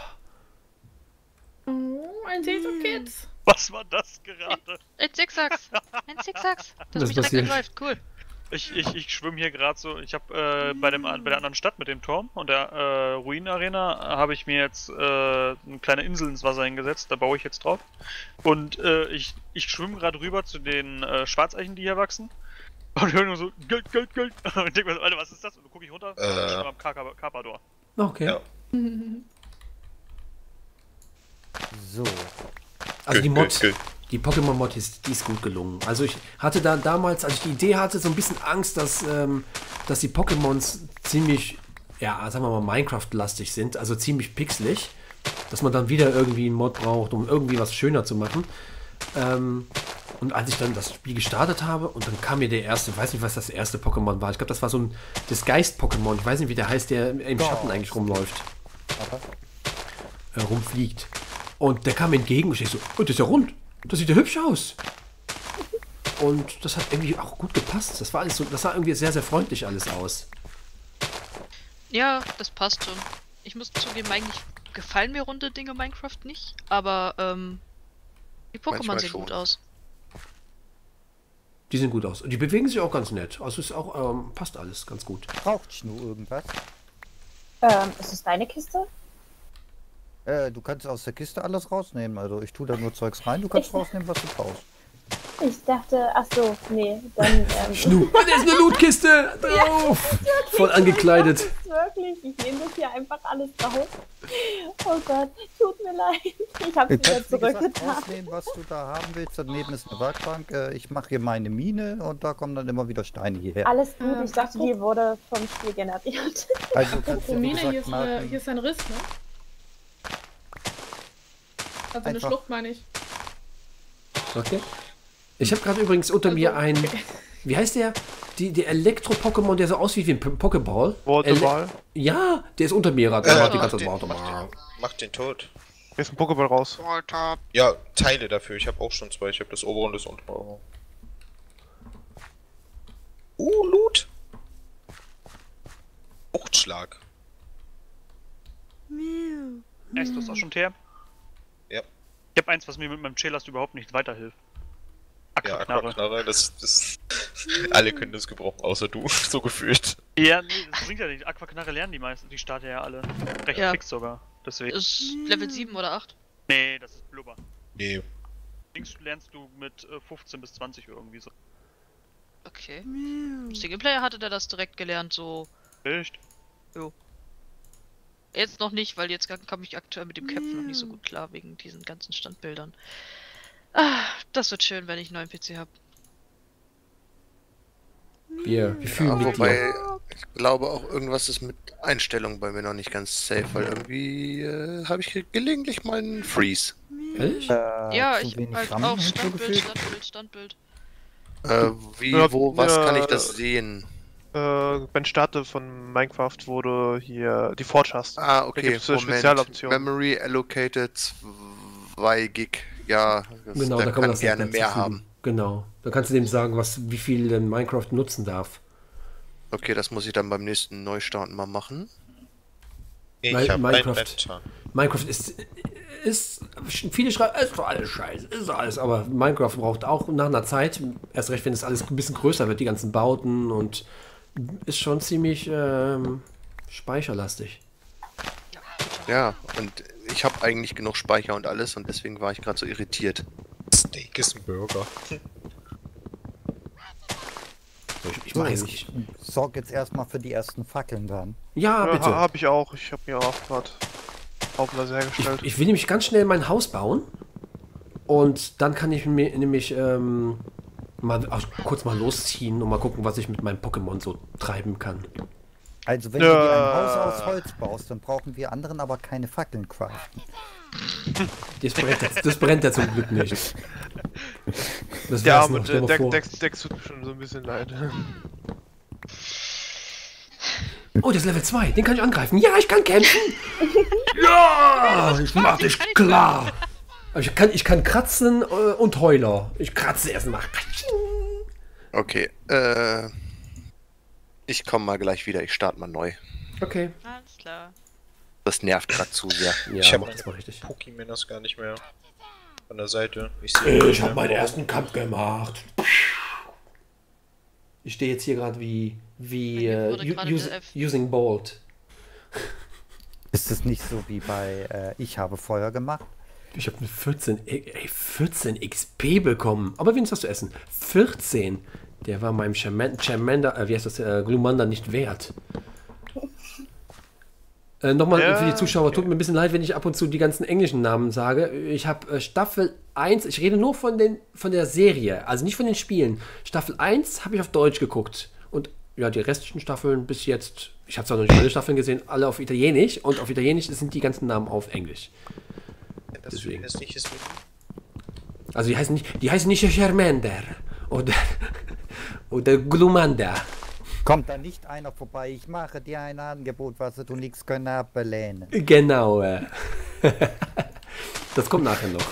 Oh, ein Saison-Kids. Was war das gerade? Ein Zickzacks! Ein Zickzacks! Das, das mich direkt entläuft, cool! Ich, ich, ich schwimme hier gerade so, ich habe äh, bei, dem, bei der anderen Stadt mit dem Turm und der äh, Ruinenarena habe ich mir jetzt äh, eine kleine Insel ins Wasser hingesetzt, da baue ich jetzt drauf. Und äh, ich, ich schwimme gerade rüber zu den äh, Schwarzeichen, die hier wachsen. Und höre nur so, Geld, Geld, Geld! Und ich denke mir so, Alter, was ist das? Und dann gucke ich runter, äh. und ich schwimme am Carpador. Okay. Ja. So. Also die Mod, die Pokémon-Mod ist, die ist gut gelungen. Also ich hatte da damals, als ich die Idee hatte, so ein bisschen Angst, dass, ähm, dass die Pokémons ziemlich, ja, sagen wir mal, Minecraft-lastig sind, also ziemlich pixelig, dass man dann wieder irgendwie einen Mod braucht, um irgendwie was schöner zu machen. Ähm, und als ich dann das Spiel gestartet habe und dann kam mir der erste, ich weiß nicht, was das erste Pokémon war, ich glaube, das war so ein, das Geist-Pokémon, ich weiß nicht, wie der heißt, der im Schatten eigentlich rumläuft. Äh, rumfliegt. Und der kam mir entgegen und ich so, oh, das ist ja rund, das sieht ja hübsch aus. Und das hat irgendwie auch gut gepasst. Das war alles so, das sah irgendwie sehr, sehr freundlich alles aus. Ja, das passt schon. Ich muss zugeben, eigentlich gefallen mir runde Dinge Minecraft nicht, aber ähm, die Pokémon sehen gut aus. Die sehen gut aus. Und die bewegen sich auch ganz nett. Also ist auch, ähm, passt alles ganz gut. Braucht's nur irgendwas? Ähm, ist es deine Kiste? Äh, du kannst aus der Kiste alles rausnehmen, also ich tue da nur Zeugs rein, du kannst rausnehmen, was du brauchst. Ich dachte, ach so, nee, dann... Ähm, Schnu, da ist eine Lootkiste drauf! Ja, voll angekleidet. Ich wirklich, ich nehme das hier einfach alles drauf. Oh Gott, tut mir leid. Ich hab's ich wieder zurückgetan. Ausnehmen, was du da haben willst. Daneben ist eine Werkbank. Ich mache hier meine Mine und da kommen dann immer wieder Steine hierher. Alles gut, ich dachte, die wurde vom Spiel generiert. Also, kannst du Mine, hier ist, eine, hier ist ein Riss, ne? Also einfach eine Schlucht, meine ich. Okay. Ich habe gerade übrigens unter also, mir einen, wie heißt der? Die, der Elektro-Pokémon, der so aussieht wie ein Pokéball. Waterball? Ja, der ist unter mir gerade. Äh, macht, macht, macht, macht, macht den tot. Hier ist ein Pokéball raus. Water. Ja, Teile dafür. Ich habe auch schon zwei. Ich habe das obere und das untere. Oh, Loot. Buchtschlag. Hast du das auch schon her? Ja. Ich habe eins, was mir mit meinem Chellast überhaupt nicht weiterhilft. Aquaknarre. Ja, Aquaknarre, das, das alle können das gebrauchen, außer du, so gefühlt. Ja, nee, das bringt ja nicht. Aquaknarre lernen die meisten, die starten ja alle. Recht ja. Fix sogar, deswegen. Ist Level sieben oder acht? Nee, das ist Blubber. Nee. Links lernst du mit fünfzehn bis zwanzig irgendwie so. Okay. Singleplayer hatte der das direkt gelernt, so... Echt? Jo. Jetzt noch nicht, weil jetzt kam ich aktuell mit dem Kämpfen noch nicht so gut klar, wegen diesen ganzen Standbildern. Ah, das wird schön, wenn ich einen neuen P C habe. Wir, wir fühlen ja, wobei, dir. Ich glaube auch irgendwas ist mit Einstellungen bei mir noch nicht ganz safe, weil irgendwie äh, habe ich gelegentlich mal einen Freeze. Echt? Äh, ja, ich habe halt auch Standbild, Standbild, Standbild. Äh, wie, wo, was kann ich das sehen? Äh, beim Starte von Minecraft wurde hier die Forge-Taste. Ah, okay, da gibt's eine Spezialoption. Memory Allocated zwei Gig. Ja, das, genau, da kann man das gerne mehr haben. Genau, da kannst du dem sagen, was, wie viel denn Minecraft nutzen darf. Okay, das muss ich dann beim nächsten Neustart mal machen. Ich Ma hab Minecraft, Minecraft ist, ist, viele schreiben, ist doch alles scheiße, ist doch alles, aber Minecraft braucht auch nach einer Zeit, erst recht, wenn es alles ein bisschen größer wird, die ganzen Bauten und ist schon ziemlich ähm, speicherlastig. Ja, und ich habe eigentlich genug Speicher und alles und deswegen war ich gerade so irritiert. Steak ist ein Burger. Ich, ich, weiß, ich sorge jetzt erstmal für die ersten Fackeln dann. Ja, bitte. Ja, habe ich auch. Ich habe mir auch gerade Auflaser hergestellt. Ich, ich will nämlich ganz schnell mein Haus bauen und dann kann ich mir nämlich ähm, mal ach, kurz mal losziehen und mal gucken, was ich mit meinem Pokémon so treiben kann. Also wenn ja. du dir ein Haus aus Holz baust, dann brauchen wir anderen aber keine Fackeln craften. Das brennt ja das brennt ja zum Glück nicht. Das ja, aber äh, Dex De De De tut schon so ein bisschen leid. Oh, das ist Level zwei, den kann ich angreifen. Ja, ich kann kämpfen. Ja, ich mach dich klar. Ich kann, ich kann kratzen äh, und Heuler. Ich kratze erstmal. Okay, äh... ich komme mal gleich wieder, ich starte mal neu. Okay. Alles klar. Das nervt gerade zu sehr. Ja, ich habe das mal richtig. Pokémon das gar nicht mehr von der Seite. Ich, ich habe meinen ersten Kampf gemacht. Ich stehe jetzt hier gerade wie wie uh, us Using Bolt. Ist das nicht so wie bei äh, ich habe Feuer gemacht? Ich habe vierzehn, ey, vierzehn X P bekommen. Aber wenigstens hast du Essen. vierzehn. Der war meinem Charmander, äh, wie heißt das, äh, Glumanda nicht wert. Äh, Nochmal ja, für die Zuschauer, okay. Tut mir ein bisschen leid, wenn ich ab und zu die ganzen englischen Namen sage. Ich habe äh, Staffel eins, ich rede nur von, den, von der Serie, also nicht von den Spielen. Staffel eins habe ich auf Deutsch geguckt. Und ja, die restlichen Staffeln bis jetzt, ich habe zwar noch nicht alle Staffeln gesehen, alle auf Italienisch. Und auf Italienisch sind die ganzen Namen auf Englisch. Deswegen. Also die heißen nicht, die heißen nicht Charmander oder... Oder Glumanda. Kommt da nicht einer vorbei, ich mache dir ein Angebot, was du nichts können ablehnen. Genau. Das kommt nachher noch.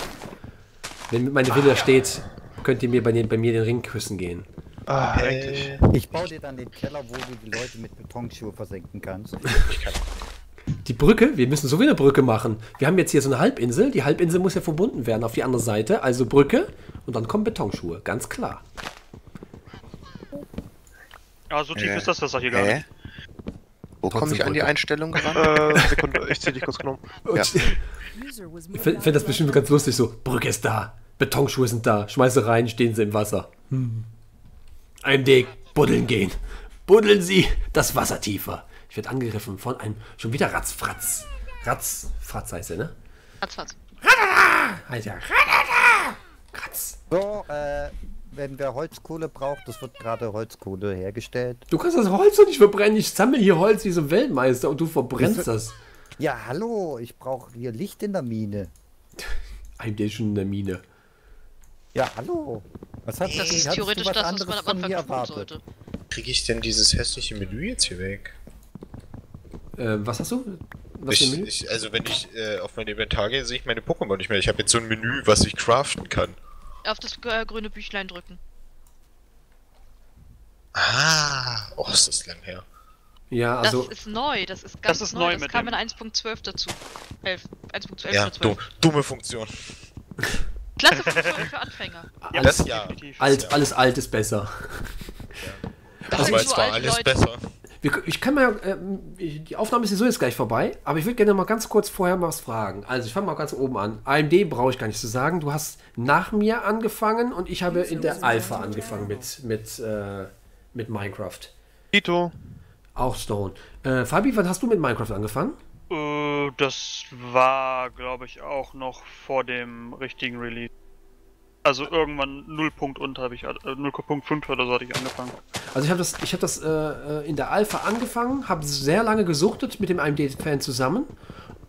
Wenn meine Villa steht, könnt ihr mir bei, den, bei mir den Ring küssen gehen. Ah, äh, ich baue dir dann den Keller, wo du die Leute mit Betonschuhe versenken kannst. Die Brücke, wir müssen so wieder Brücke machen. Wir haben jetzt hier so eine Halbinsel, die Halbinsel muss ja verbunden werden auf die andere Seite, also Brücke und dann kommen Betonschuhe, ganz klar. Ja, so tief äh. ist das Wasser hier gar nicht. Wo komme ich an die Einstellung ran? äh, Sekunde, ich zieh dich kurz genommen. Ja. Ich finde das bestimmt ganz lustig so, Brücke ist da. Betonschuhe sind da. Schmeiße rein, stehen sie im Wasser. Hm. ein D, buddeln gehen. Buddeln Sie das Wasser tiefer. Ich werde angegriffen von einem, schon wieder Ratzfratz. Ratzfratz heißt er, ne? Ratzfratz. Radada! Heißt er. Radada! Kratz. So, äh, wenn wer Holzkohle braucht, das wird gerade Holzkohle hergestellt. Du kannst das Holz doch nicht verbrennen. Ich sammle hier Holz wie so ein Weltmeister und du verbrennst das. Ja, hallo, ich brauche hier Licht in der Mine. Ein D schon in der Mine. Ja, hallo. Was hat das ist theoretisch das, was man am Anfang tun sollte. Kriege ich denn dieses hässliche Menü jetzt hier weg? Äh, was hast du? Was ich, Menü? Ich, also wenn ich äh, auf mein Inventar gehe, sehe ich meine Pokémon nicht mehr. Ich habe jetzt so ein Menü, was ich craften kann. Auf das äh, grüne Büchlein drücken. Ah, oh, ist das lang her. Ja, also... Das ist neu, das ist ganz das ist neu, neu das mit kam in eins Punkt zwölf dazu. eins Punkt zwölf ja, du, dumme Funktion. Klasse Funktion für Anfänger. Ja, das alles, ja. Alt, ja. Alles alt ist besser. Ja. Das also ist so war alles Leute. Besser. Ich kann mal, äh, die Aufnahme ist sowieso jetzt gleich vorbei, aber ich würde gerne mal ganz kurz vorher mal was fragen. Also ich fange mal ganz oben an. A M D brauche ich gar nicht zu sagen. Du hast nach mir angefangen und ich habe in der Alpha angefangen mit, mit, äh, mit Minecraft. Tito. Auch Stone. Äh, Fabi, wann hast du mit Minecraft angefangen? Äh, das war, glaube ich, auch noch vor dem richtigen Release. Also irgendwann null Punkt unter habe ich, null Punkt fünf oder so hatte ich angefangen. Also ich habe das, ich hab das äh, in der Alpha angefangen, habe sehr lange gesuchtet mit dem A M D-Fan zusammen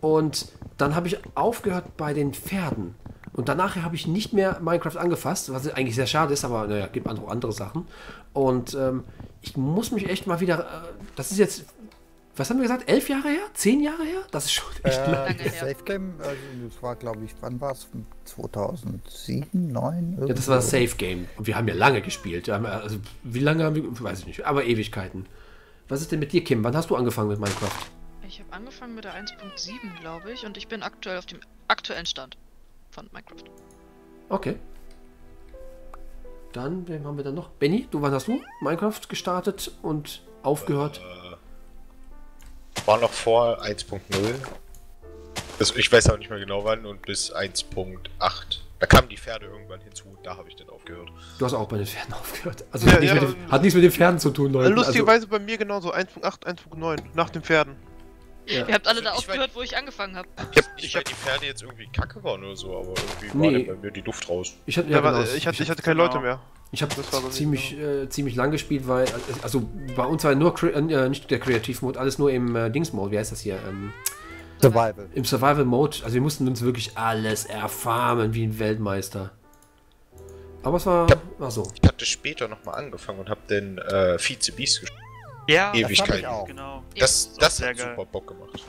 und dann habe ich aufgehört bei den Pferden. Und danach habe ich nicht mehr Minecraft angefasst, was eigentlich sehr schade ist, aber naja, gibt andere, andere Sachen. Und ähm, ich muss mich echt mal wieder, äh, das ist jetzt... Was haben wir gesagt? Elf Jahre her? Zehn Jahre her? Das ist schon echt äh, lange her. Safe Game, also das war, glaube ich, wann war es? zweitausendsieben, neun? Ja, das war das Safe Game. Und wir haben ja lange gespielt. Also, wie lange haben wir? Weiß ich nicht. Aber Ewigkeiten. Was ist denn mit dir, Kim? Wann hast du angefangen mit Minecraft? Ich habe angefangen mit der eins Punkt sieben, glaube ich. Und ich bin aktuell auf dem aktuellen Stand von Minecraft. Okay. Dann, wen haben wir dann noch? Benni, du, wann hast du Minecraft gestartet und aufgehört? Äh. War noch vor eins Punkt null. Also ich weiß auch nicht mehr genau wann und bis eins Punkt acht. Da kamen die Pferde irgendwann hinzu und da habe ich dann aufgehört. Du hast auch bei den Pferden aufgehört. Also ja, hat, ja, nicht den, hat nichts mit den Pferden zu tun, Leute. Lustigerweise also, bei mir genauso eins Punkt acht, eins Punkt neun nach den Pferden. Ja. Ihr habt alle da ich aufgehört, war, wo ich angefangen habe. Ich hab nicht, weil die Pferde jetzt irgendwie kacke waren oder so, aber irgendwie nee. war dann bei mir die Luft raus. Ich hatte, ja, ja, genau, ich, ich hatte, ich hatte keine genau. Leute mehr. Ich habe ziemlich, äh, ziemlich lang gespielt, weil, also bei uns war nur, äh, nicht der Kreativ-Mode, alles nur im äh, Dings-Mode, wie heißt das hier? Ähm, Survival. Im Survival-Mode, also wir mussten uns wirklich alles erfarmen wie ein Weltmeister. Aber es war, hab, war so. Ich hatte später nochmal angefangen und habe den äh, Vize-Beast gespielt. Ja, Ewigkeiten. Das, auch. Genau. das, das, das hat geil. super Bock gemacht.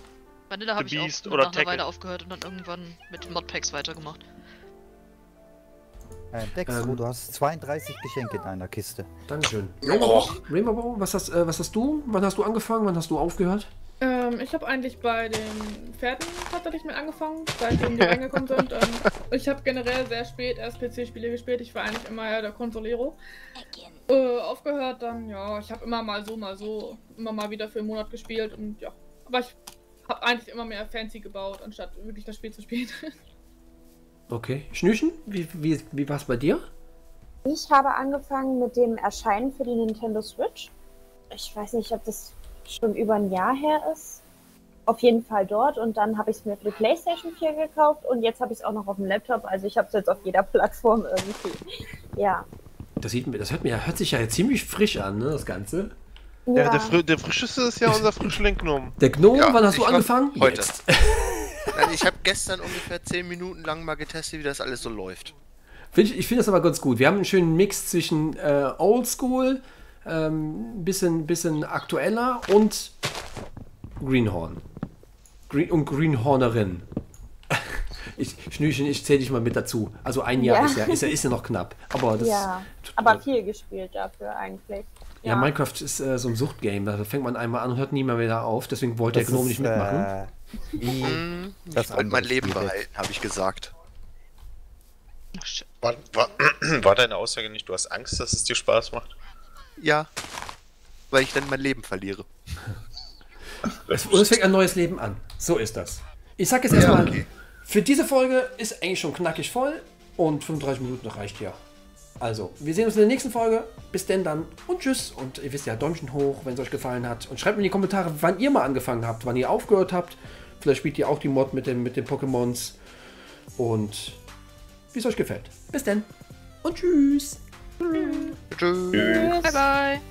Vanilla habe ich auch nach einer Weile aufgehört und dann irgendwann mit den Modpacks weitergemacht. Äh, Dex, ähm, du hast zweiunddreißig Geschenke in einer Kiste. Dankeschön. Oh. Rainbow, was hast, äh, was hast du? Wann hast du angefangen? Wann hast du aufgehört? Ähm, ich habe eigentlich bei den Pferden tatsächlich mit angefangen, seitdem die reingekommen sind. Ähm, ich habe generell sehr spät erst P C-Spiele gespielt. Ich war eigentlich immer eher der Consolero. Äh, aufgehört dann, ja, ich habe immer mal so, mal so, immer mal wieder für einen Monat gespielt und ja. Aber ich habe eigentlich immer mehr Fancy gebaut, anstatt wirklich das Spiel zu spielen. Okay. Schnüchen, wie, wie, wie war es bei dir? Ich habe angefangen mit dem Erscheinen für die Nintendo Switch. Ich weiß nicht, ob das schon über ein Jahr her ist. Auf jeden Fall dort. Und dann habe ich es mir für die PlayStation vier gekauft. Und jetzt habe ich es auch noch auf dem Laptop. Also ich habe es jetzt auf jeder Plattform irgendwie. Ja. Das, sieht, das hört, mir, hört sich ja ziemlich frisch an, ne, das Ganze. Ja. Der, der, Fr der frischeste ist ja unser Frischling Gnome. Der Gnome, ja, wann hast du angefangen? Heute. Jetzt. Also ich habe gestern ungefähr zehn Minuten lang mal getestet, wie das alles so läuft. Find ich ich finde das aber ganz gut. Wir haben einen schönen Mix zwischen äh, Oldschool, ein ähm, bisschen, bisschen aktueller und Greenhorn. Green und Greenhornerin. Ich, Schnüchen, ich zähle dich mal mit dazu. Also ein Jahr ja. Ist, ja, ist, ja, ist ja noch knapp. Aber das ja, aber viel gespielt dafür eigentlich. Ja, ja Minecraft ist äh, so ein Suchtgame. Da fängt man einmal an und hört nie mehr wieder auf. Deswegen wollte das der Gnome nicht mitmachen. Äh... Wie das ich wollte mein Leben behalten, habe ich gesagt. War, war, war deine Aussage nicht, du hast Angst, dass es dir Spaß macht? Ja, weil ich dann mein Leben verliere. Es, es fängt ein neues Leben an. So ist das. Ich sag jetzt erstmal, ja, okay. Für diese Folge ist eigentlich schon knackig voll. Und fünfunddreißig Minuten reicht ja. Also, wir sehen uns in der nächsten Folge. Bis denn dann und tschüss. Und ihr wisst ja, Däumchen hoch, wenn es euch gefallen hat. Und schreibt mir in die Kommentare, wann ihr mal angefangen habt, wann ihr aufgehört habt. Vielleicht spielt ihr auch die Mod mit den, mit den Pokémons. Und wie es euch gefällt. Bis denn und tschüss. Tschüss. Tschüss. Bye bye.